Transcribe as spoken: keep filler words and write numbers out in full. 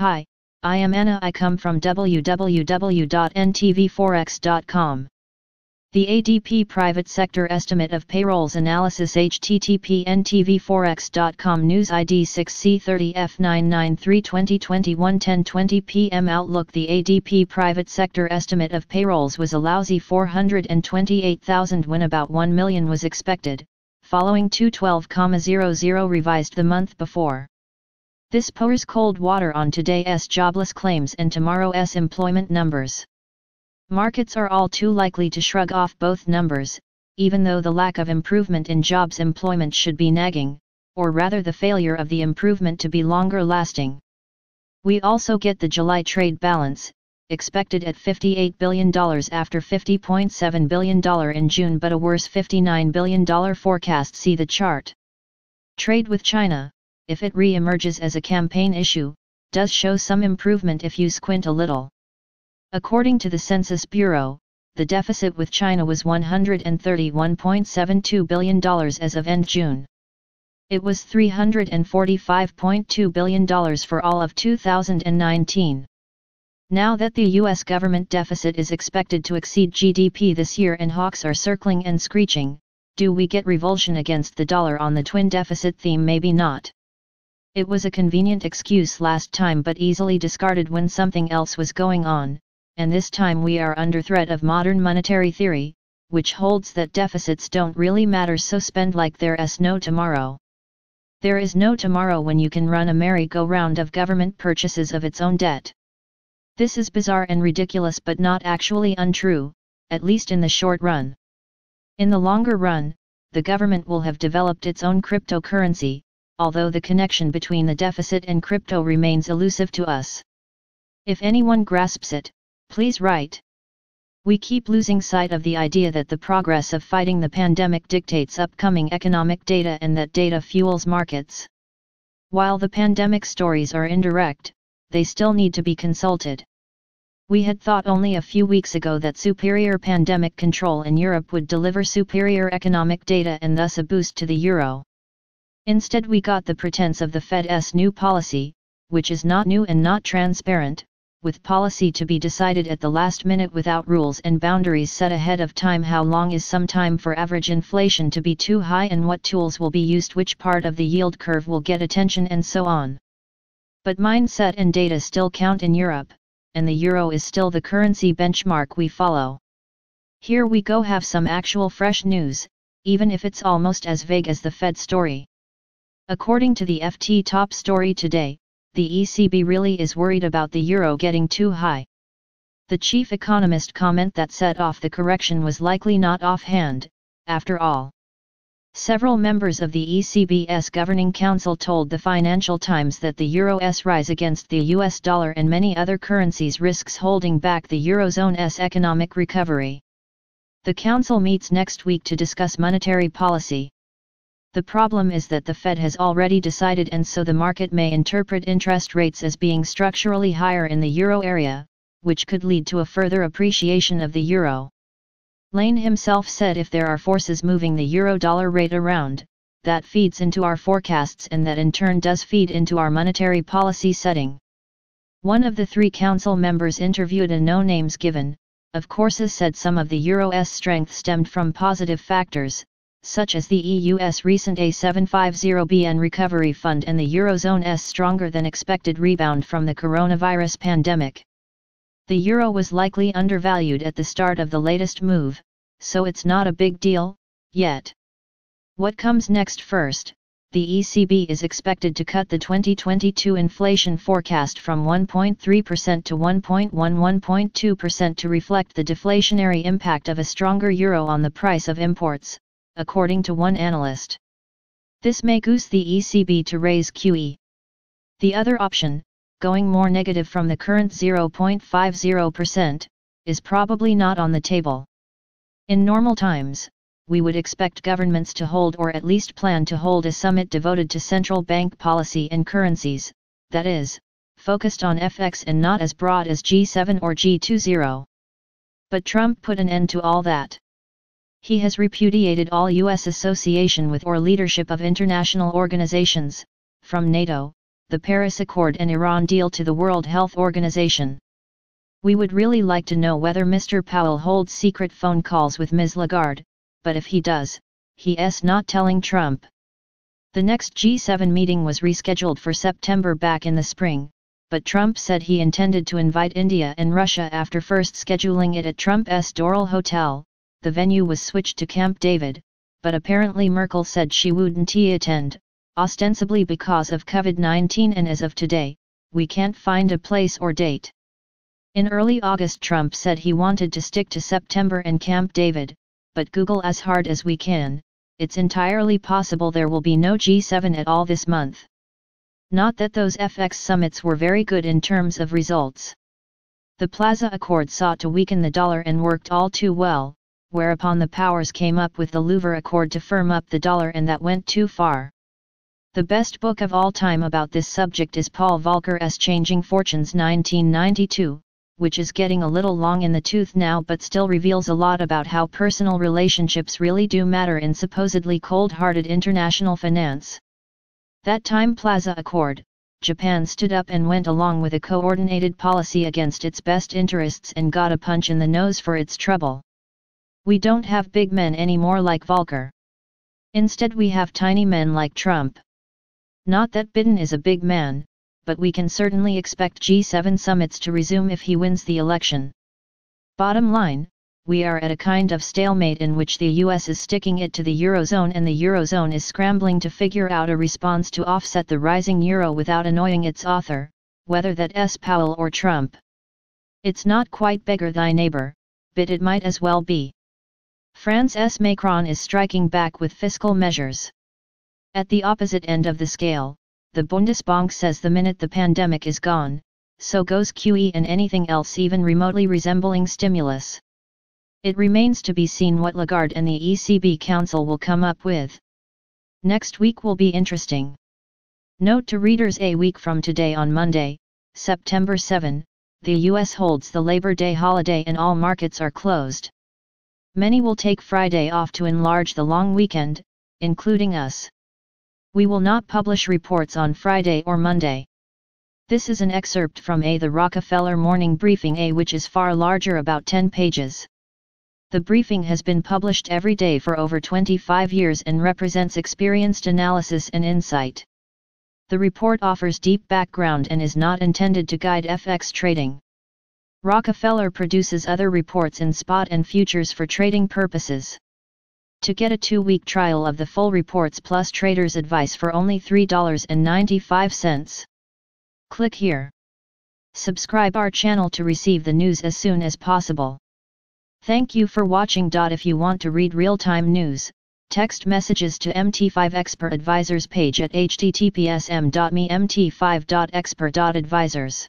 Hi, I am Anna. I come from w w w dot n t v forex dot com. The A D P private sector estimate of payrolls analysis H T T P n t v forex dot com news I D six C thirty F nine ninety-three twenty twenty-one ten twenty p m outlook. The A D P private sector estimate of payrolls was a lousy four hundred twenty-eight thousand when about one million was expected, following two hundred twelve thousand revised the month before. This pours cold water on today's jobless claims and tomorrow's employment numbers. Markets are all too likely to shrug off both numbers, even though the lack of improvement in jobs employment should be nagging, or rather the failure of the improvement to be longer lasting. We also get the July trade balance, expected at fifty-eight billion dollars after fifty point seven billion dollars in June but a worse fifty-nine billion dollars forecast. See the chart. Trade with China, if it re-emerges as a campaign issue, does show some improvement if you squint a little. According to the Census Bureau, the deficit with China was one hundred thirty-one point seven two billion dollars as of end June. It was three hundred forty-five point two billion dollars for all of two thousand nineteen. Now that the U S government deficit is expected to exceed G D P this year and hawks are circling and screeching, do we get revulsion against the dollar on the twin deficit theme? Maybe not. It was a convenient excuse last time but easily discarded when something else was going on, and this time we are under threat of modern monetary theory, which holds that deficits don't really matter, so spend like there's no tomorrow. There is no tomorrow when you can run a merry-go-round of government purchases of its own debt. This is bizarre and ridiculous but not actually untrue, at least in the short run. In the longer run, the government will have developed its own cryptocurrency, although the connection between the deficit and crypto remains elusive to us. If anyone grasps it, please write. We keep losing sight of the idea that the progress of fighting the pandemic dictates upcoming economic data and that data fuels markets. While the pandemic stories are indirect, they still need to be consulted. We had thought only a few weeks ago that superior pandemic control in Europe would deliver superior economic data and thus a boost to the euro. Instead we got the pretense of the Fed's new policy, which is not new and not transparent, with policy to be decided at the last minute without rules and boundaries set ahead of time. How long is some time for average inflation to be too high, and what tools will be used, which part of the yield curve will get attention, and so on. But mindset and data still count in Europe, and the euro is still the currency benchmark we follow. Here we go, have some actual fresh news, even if it's almost as vague as the Fed story. According to the F T top story today, the E C B really is worried about the euro getting too high. The chief economist comment that set off the correction was likely not offhand, after all. Several members of the E C B's governing council told the Financial Times that the euro's rise against the U S dollar and many other currencies risks holding back the eurozone's economic recovery. The council meets next week to discuss monetary policy. The problem is that the Fed has already decided, and so the market may interpret interest rates as being structurally higher in the euro area, which could lead to a further appreciation of the euro. Lane himself said if there are forces moving the euro-dollar rate around, that feeds into our forecasts and that in turn does feed into our monetary policy setting. One of the three council members interviewed and no names given, of course, said some of the euro's strength stemmed from positive factors, such as the E U's recent A seven fifty billion recovery fund and the eurozone's stronger-than-expected rebound from the coronavirus pandemic. The euro was likely undervalued at the start of the latest move, so it's not a big deal, yet. What comes next? First, the E C B is expected to cut the twenty twenty-two inflation forecast from one point three percent to one point one to one point two percent to reflect the deflationary impact of a stronger euro on the price of imports, according to one analyst. This may goose the E C B to raise Q E. The other option, going more negative from the current zero point five zero percent, is probably not on the table. In normal times, we would expect governments to hold or at least plan to hold a summit devoted to central bank policy and currencies, that is, focused on F X and not as broad as G seven or G twenty. But Trump put an end to all that. He has repudiated all U S association with or leadership of international organizations, from NATO, the Paris Accord and Iran deal to the World Health Organization. We would really like to know whether Mister Powell holds secret phone calls with Miz Lagarde, but if he does, he's not telling Trump. The next G seven meeting was rescheduled for September back in the spring, but Trump said he intended to invite India and Russia after first scheduling it at Trump's Doral Hotel. The venue was switched to Camp David, but apparently Merkel said she wouldn't attend, ostensibly because of COVID nineteen, and as of today, we can't find a place or date. In early August, Trump said he wanted to stick to September and Camp David, but Google as hard as we can, it's entirely possible there will be no G seven at all this month. Not that those F X summits were very good in terms of results. The Plaza Accord sought to weaken the dollar and worked all too well, whereupon the powers came up with the Louvre Accord to firm up the dollar, and that went too far. The best book of all time about this subject is Paul Volcker's Changing Fortunes nineteen ninety-two, which is getting a little long in the tooth now but still reveals a lot about how personal relationships really do matter in supposedly cold-hearted international finance. That time Plaza Accord, Japan stood up and went along with a coordinated policy against its best interests and got a punch in the nose for its trouble. We don't have big men anymore like Volcker. Instead we have tiny men like Trump. Not that Biden is a big man, but we can certainly expect G seven summits to resume if he wins the election. Bottom line, we are at a kind of stalemate in which the U S is sticking it to the eurozone and the eurozone is scrambling to figure out a response to offset the rising euro without annoying its author, whether that's Powell or Trump. It's not quite beggar thy neighbor, but it might as well be. France's Macron is striking back with fiscal measures. At the opposite end of the scale, the Bundesbank says the minute the pandemic is gone, so goes Q E and anything else even remotely resembling stimulus. It remains to be seen what Lagarde and the E C B Council will come up with. Next week will be interesting. Note to readers: a week from today on Monday, September seventh, the U S holds the Labor Day holiday and all markets are closed. Many will take Friday off to enlarge the long weekend, including us. We will not publish reports on Friday or Monday. This is an excerpt from a the Rockefeller Morning Briefing a which is far larger, about ten pages. The briefing has been published every day for over twenty-five years and represents experienced analysis and insight. The report offers deep background and is not intended to guide F X trading. Rockefeller produces other reports in spot and futures for trading purposes. To get a two-week trial of the full reports plus traders' advice for only three dollars and ninety-five cents. Click here. Subscribe our channel to receive the news as soon as possible. Thank you for watching. If you want to read real-time news, text messages to M T five Expert Advisors page at H T T P S M dot me slash M T five dot expert dot advisors.